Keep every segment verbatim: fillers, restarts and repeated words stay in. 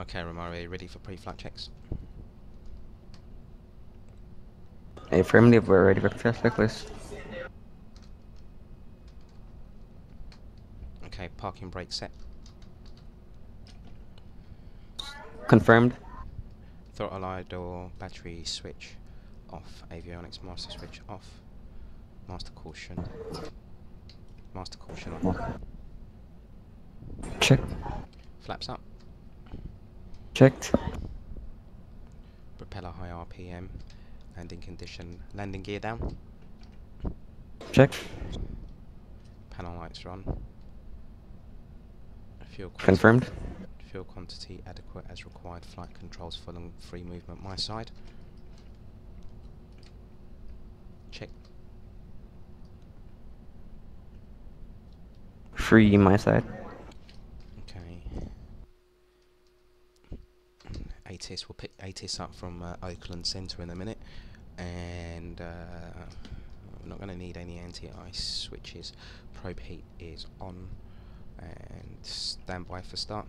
Okay, Ramari, ready for pre-flight checks? Affirmative, we're ready for pre-flight checklist. Okay, parking brake set. Confirmed. Throttle idle, battery switch off, avionics master switch off, master caution, master caution on. Check. Flaps up. Checked. Propeller high R P M. Landing condition. Landing gear down. Check. Panel lights are on. Fuel quantity, confirmed. Fuel quantity adequate as required. Flight controls full and free movement my side. Check. Free my side. A T I S, we'll pick A T I S up from uh, Oakland Centre in a minute, and uh, we're not going to need any anti-ice switches. Probe heat is on, and stand by for start.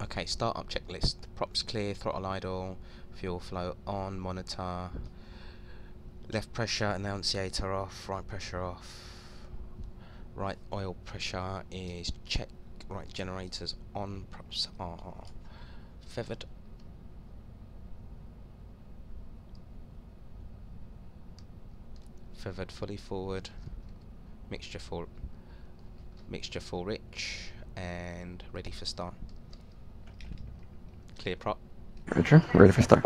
Okay, start up checklist. Props clear, throttle idle, fuel flow on, monitor, left pressure annunciator off, right pressure off. Right oil pressure is check, right generators on, props are feathered. Feathered fully forward, mixture full, mixture full rich, and ready for start. Clear prop. Roger, ready for start.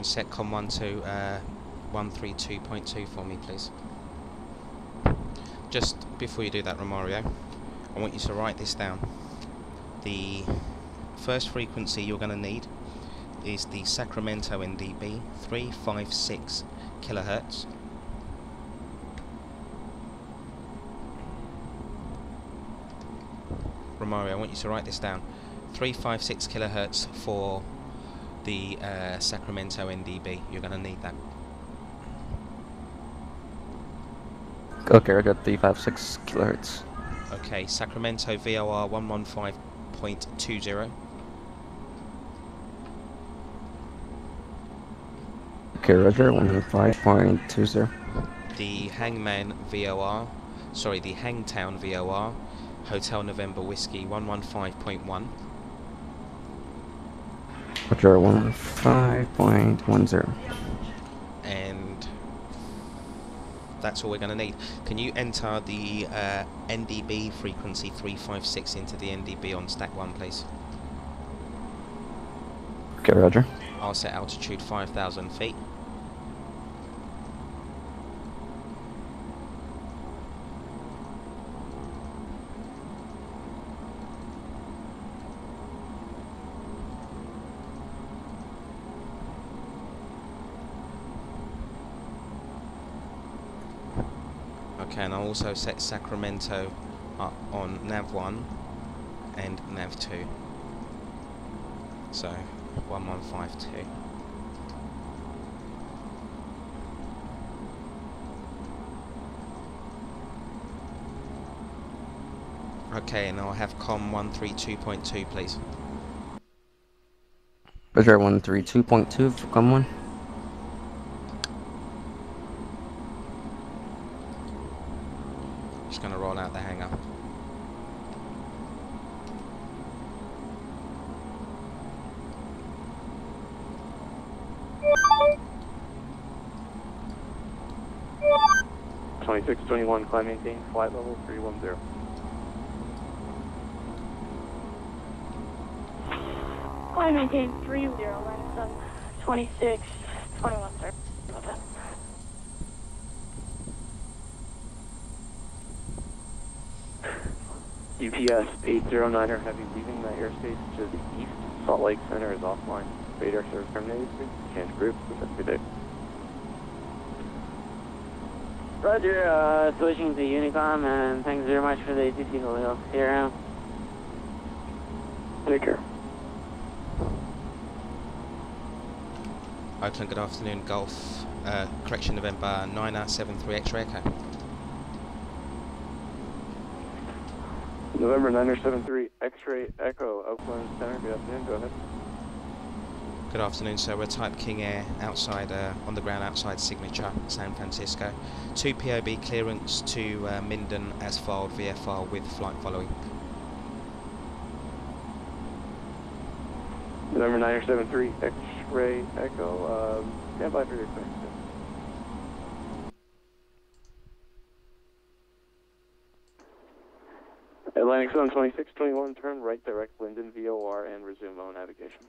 Set com one to uh, one three two point two for me, please. Just before you do that, Romario, I want you to write this down. The first frequency you're going to need is the Sacramento N D B, three five six kilohertz. Romario, I want you to write this down. Three five six kilohertz for the uh, Sacramento N D B. You're going to need that. Okay, I got three five six kilohertz. Okay, Sacramento V O R one one five point two zero. Okay, Roger, one one five point two zero. The Hangman V O R, sorry, the Hangtown V O R, Hotel November Whiskey one one five point one. Roger, one five point one zero. And that's all we're going to need. Can you enter the uh, N D B frequency three five six into the N D B on stack one, please? Okay, Roger. I'll set altitude five thousand feet. And I'll also set Sacramento up on nav one and nav two. So, one one five two. Okay, and I'll have com one three two point two, please. Roger, one three two point two for com one. Just going to roll out the hangar. twenty-six twenty-one, climb maintain, flight level three one zero. Climb maintain three one zero, land on twenty-six twenty-one, sir. U P S eight zero niner heavy leaving the airspace to the east. Salt Lake Center is offline. Radar service terminated. Change groups. Let's be there. Roger, uh, switching to Unicom, and thanks very much for the A T C Holy Hill. See you around. Take care. Oakland, good afternoon, Golf. Uh, correction, November nine R seven three X R Echo. November nine R seven three X R Echo, Oakland Centre, good afternoon, go ahead. Good afternoon, sir. We're type King Air outside, uh, on the ground outside Signature, San Francisco. Two P O B clearance to uh, Minden as filed V F R with flight following. November nine R seven three X R Echo, um, stand by for your clearance. Atlantic Zone twenty-six twenty-one, turn right direct Linden V O R and resume O navigation.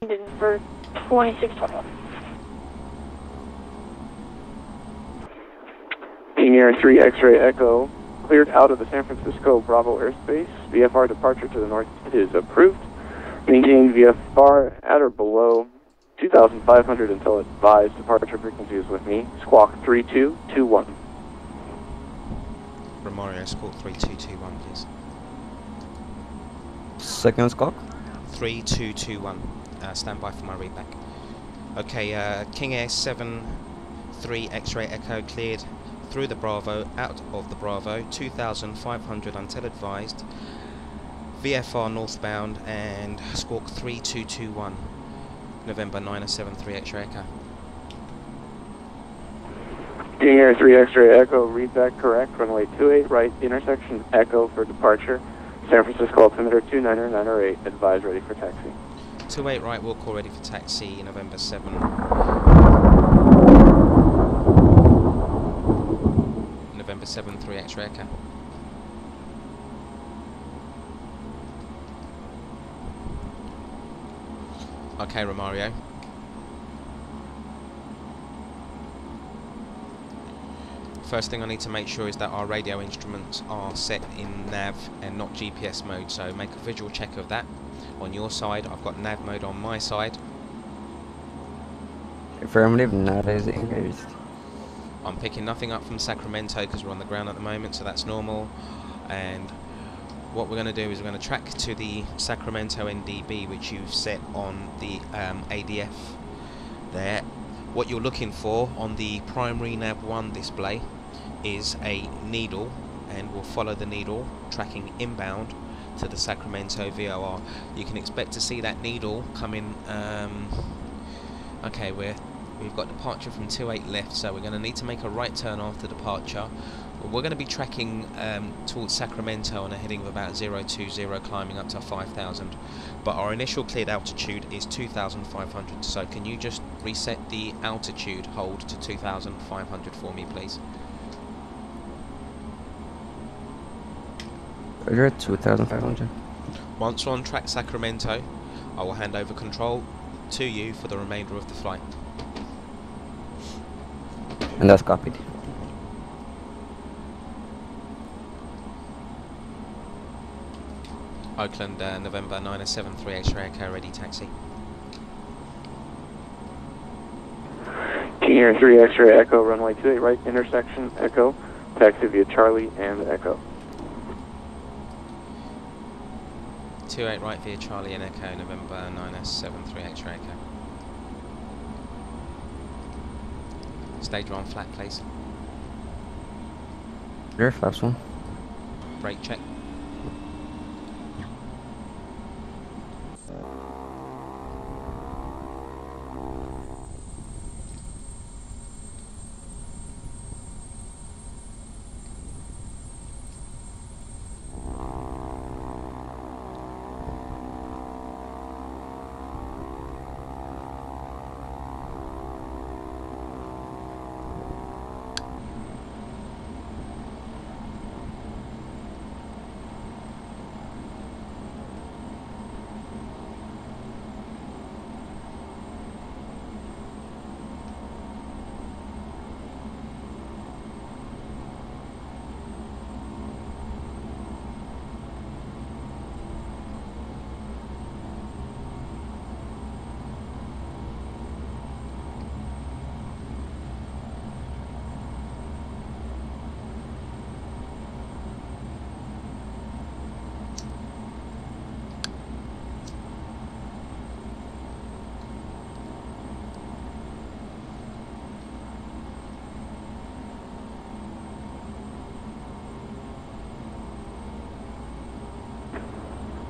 Linden for twenty-six twenty-one. King Air three X R Echo, cleared out of the San Francisco Bravo airspace. V F R departure to the north is approved. Maintain V F R at or below two thousand five hundred until advised. Departure frequency is with me. Squawk three two two one. Romario, Squawk three two two one, please. Second Squawk. three two two one. Uh, stand by for my readback. Okay, uh, King Air seven three X R Echo cleared through the Bravo, out of the Bravo, two thousand five hundred until advised. V F R northbound and Squawk three two two one. November nine R seven three X R Echo. King Air three X R Echo, readback correct. Runway two eight right, intersection Echo for departure. San Francisco altimeter two niner nine eight, advise ready for taxi. two eight right, we'll call ready for taxi, November seven. November seven three X R Echo. Okay, Romario. First thing I need to make sure is that our radio instruments are set in nav and not G P S mode, so make a visual check of that. On your side, I've got nav mode on my side. Affirmative, nav is engaged. I'm picking nothing up from Sacramento because we're on the ground at the moment, so that's normal. And what we're going to do is we're going to track to the Sacramento N D B, which you've set on the um, A D F there. What you're looking for on the primary nav one display is a needle, and we'll follow the needle tracking inbound to the Sacramento V O R. You can expect to see that needle coming. Um, okay, we're, we've got departure from two eight left, so we're going to need to make a right turn after departure. We're going to be tracking um, towards Sacramento on a heading of about zero two zero, climbing up to five thousand. But our initial cleared altitude is two thousand five hundred, so can you just reset the altitude hold to two thousand five hundred for me, please? Roger, two thousand five hundred. Once we're on track Sacramento, I will hand over control to you for the remainder of the flight. And that's copied. Oakland, uh, November nine R seven three X R Echo, ready taxi. King Air three X R Echo, runway two eight right, intersection Echo, taxi via Charlie and Echo. two eight right via Charlie and Echo, November nine R seven three X R Echo. Stage one flat, please. Rear flaps one. Brake check.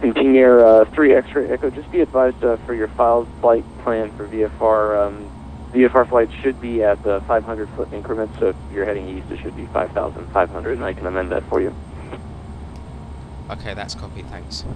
And King Air uh, three X-ray Echo, just be advised uh, for your filed flight plan for V F R. Um, V F R flights should be at the five hundred foot increments, so if you're heading east, it should be five thousand five hundred, and I can amend that for you. Okay, that's copied, thanks.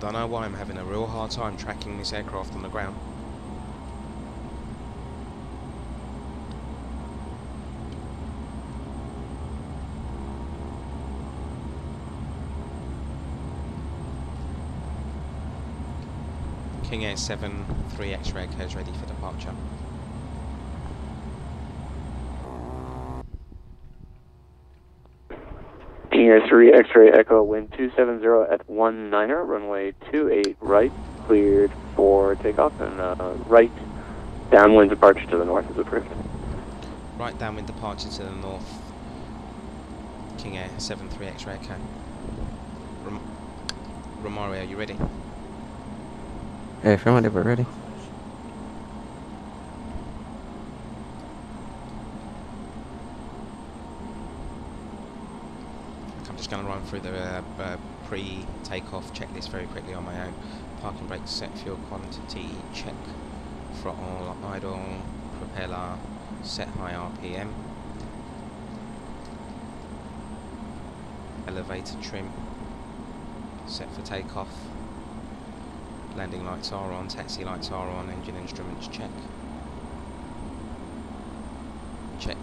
Don't know why I'm having a real hard time tracking this aircraft on the ground. King Air seven, three X-ray is ready for departure. King Air three X-ray Echo, wind two seven zero at one niner, runway two eight right, cleared for takeoff, and uh, right downwind departure to the north is approved. Right downwind departure to the north, King Air seven, three X-ray Echo. Rom Romario, are you ready? Hey, if you're ready, we're ready. I'm just going to run through the uh, uh, pre-takeoff checklist very quickly on my own. Parking brake set, fuel quantity check, throttle idle, propeller set high R P M, elevator trim set for takeoff. Landing lights are on, taxi lights are on, engine instruments check. Check.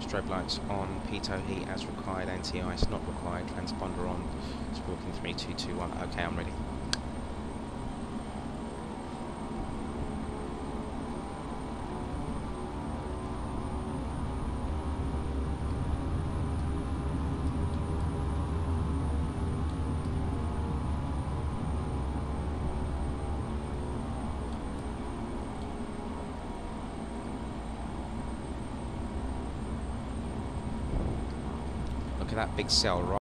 Strobe lights on, pitot heat as required, anti-ice not required, transponder on, Squawking three two two one. Okay, I'm ready. Big cell, right?